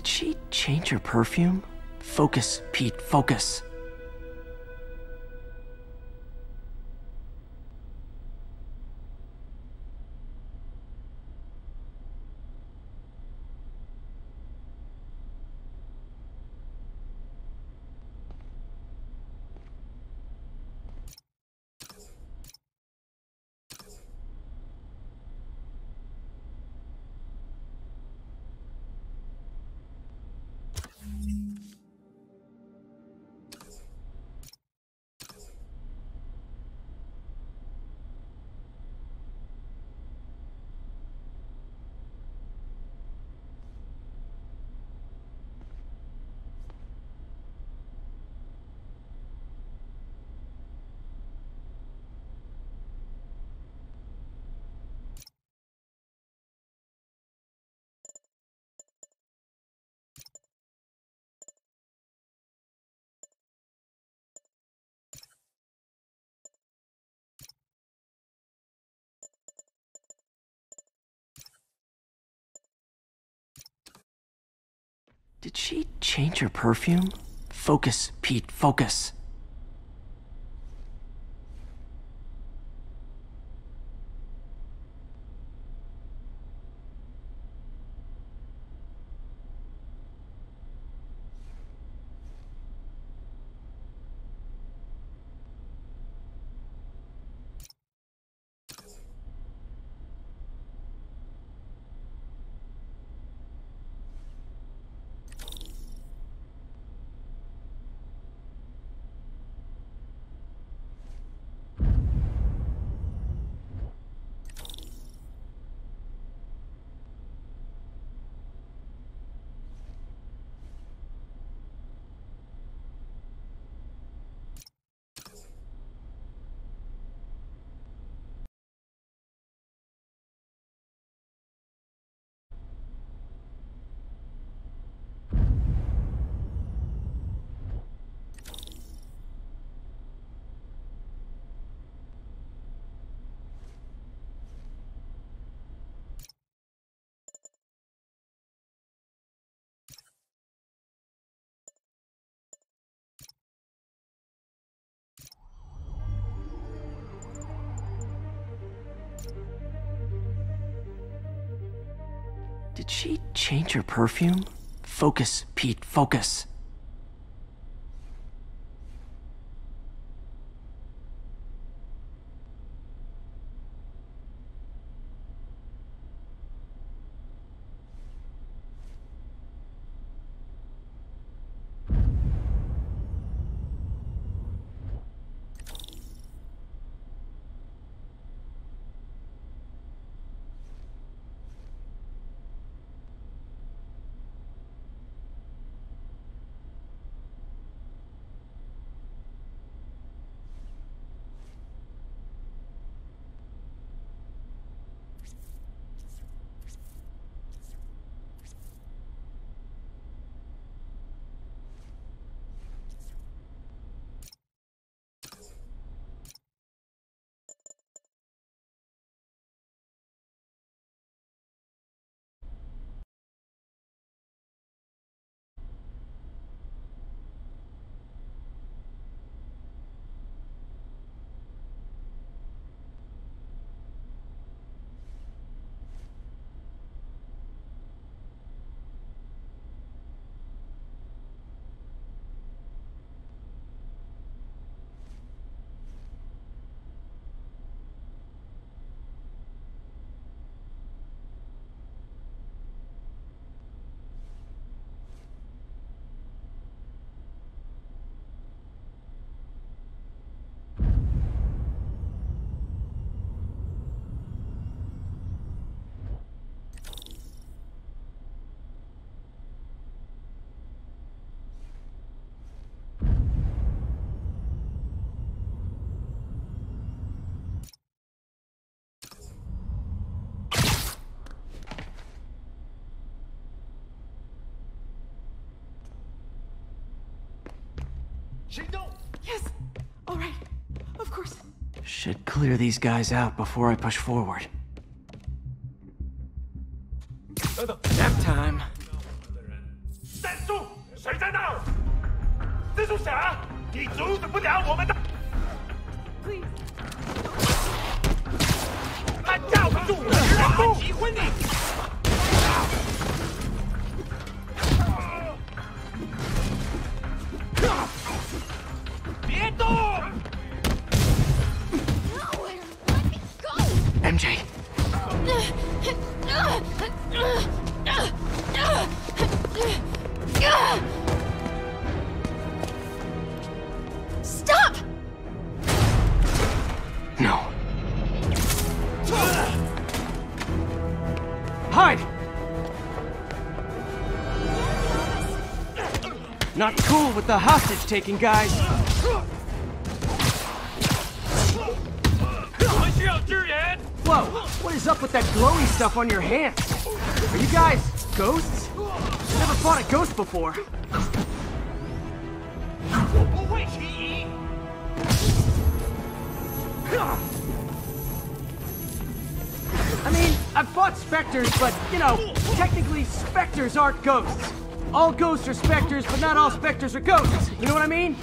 Did she change her perfume? Focus, Pete, focus. Did she change her perfume? Focus, Pete, focus. Did she change her perfume? Focus, Pete, focus. Yes! All right. Of course. Should clear these guys out before I push forward. Nap time. Not cool with the hostage taking, guys. Whoa, what is up with that glowing stuff on your hands? Are you guys ghosts? Never fought a ghost before. I mean, I've fought specters, but you know, technically specters aren't ghosts. All ghosts are specters, but not all specters are ghosts. You know what I mean?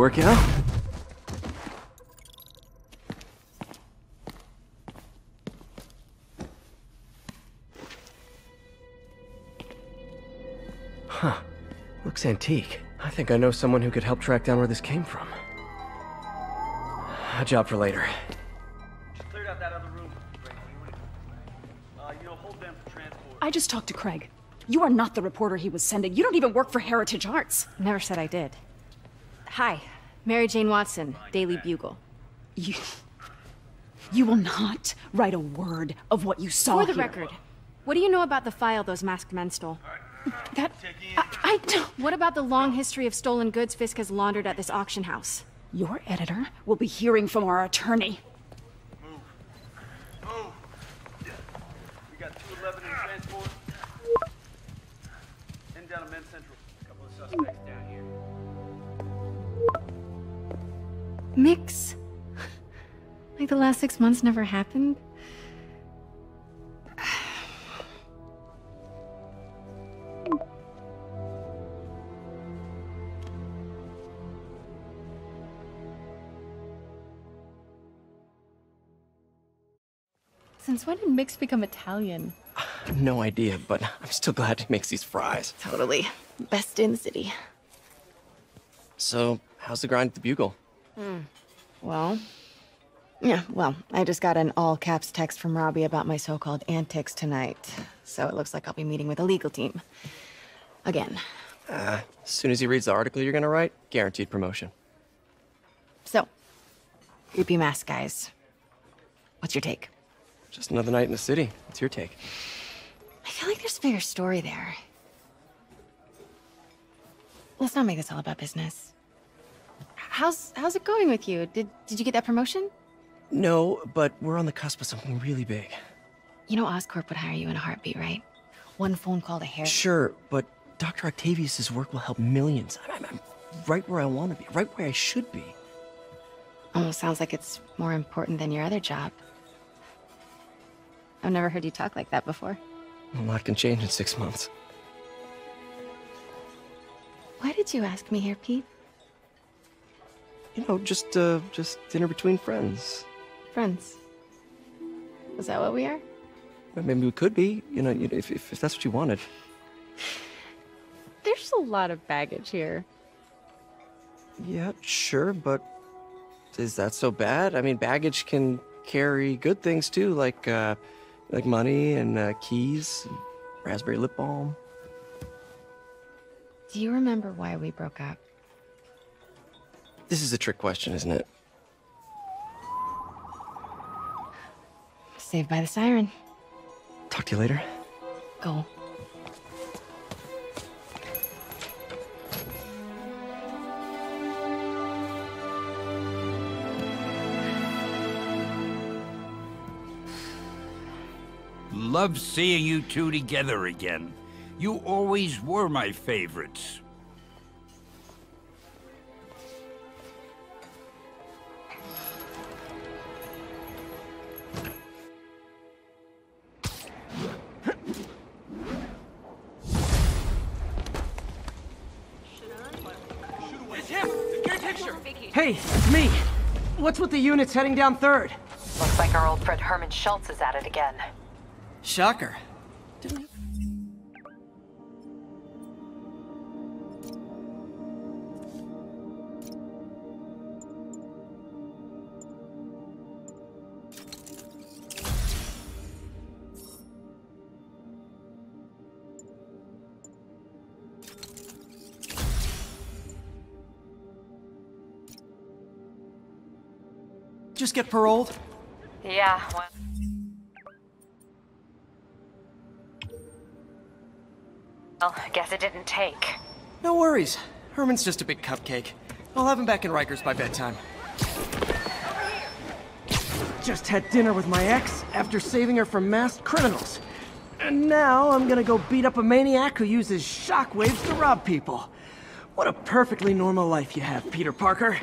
Workout? Huh. Looks antique. I think I know someone who could help track down where this came from. A job for later. Just cleared out that other room. You know, hold them for transport. I just talked to Craig. You are not the reporter he was sending. You don't even work for Heritage Arts. Never said I did. Hi, Mary Jane Watson, Daily Bugle. You will not write a word of what you saw here. For the record, what do you know about the file those masked men stole? I don't... What about the long history of stolen goods Fisk has laundered at this auction house? Your editor will be hearing from our attorney. Move. Move. We got 211 in transport. And down to Men's Central. A couple of suspects down here. Mix? Like the last 6 months never happened? Since when did Mix become Italian? No idea, but I'm still glad he makes these fries. Totally. Best in the city. So, how's the grind at the Bugle? Well, I just got an all-caps text from Robbie about my so-called antics tonight. So it looks like I'll be meeting with a legal team. Again. As soon as he reads the article you're gonna write, guaranteed promotion. So, creepy mask guys. What's your take? Just another night in the city. What's your take? I feel like there's a bigger story there. Let's not make this all about business. How's it going with you? Did you get that promotion? No, but we're on the cusp of something really big. You know Oscorp would hire you in a heartbeat, right? One phone call to Harry. Sure, but Dr. Octavius' work will help millions. I'm right where I want to be, right where I should be. Almost sounds like it's more important than your other job. I've never heard you talk like that before. A lot can change in 6 months. Why did you ask me here, Pete? You know, just dinner between friends. Friends? Is that what we are? Well, maybe we could be, you know, if that's what you wanted. There's a lot of baggage here. Yeah, sure, but is that so bad? I mean, baggage can carry good things too, like money and keys, and raspberry lip balm. Do you remember why we broke up? This is a trick question, isn't it? Saved by the siren. Talk to you later. Go. Love seeing you two together again. You always were my favorites. Hey, it's me. What's with the units heading down Third? Looks like our old friend Herman Schultz is at it again. Shocker. Just get paroled? Yeah. Well. I guess it didn't take. No worries. Herman's just a big cupcake. I'll have him back in Rikers by bedtime. Just had dinner with my ex after saving her from masked criminals. And now I'm gonna go beat up a maniac who uses shockwaves to rob people. What a perfectly normal life you have, Peter Parker.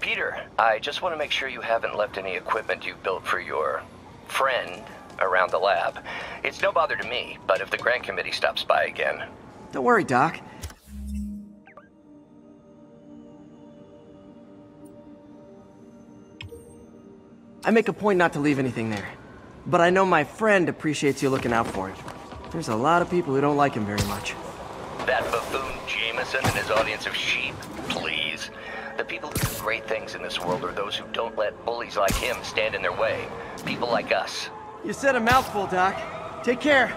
Peter, I just want to make sure you haven't left any equipment you've built for your friend around the lab. It's no bother to me, but if the grant committee stops by again. Don't worry, Doc. I make a point not to leave anything there, but I know my friend appreciates you looking out for him. There's a lot of people who don't like him very much. That buffoon Jameson and his audience of sheep, please. The people who do great things in this world are those who don't let bullies like him stand in their way. People like us. You said a mouthful, Doc. Take care.